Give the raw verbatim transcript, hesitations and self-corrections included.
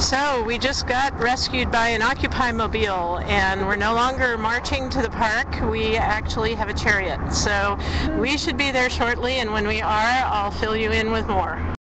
So we just got rescued by an Occupy Mobile, and we're no longer marching to the park. We actually have a chariot. So we should be there shortly, and when we are, I'll fill you in with more.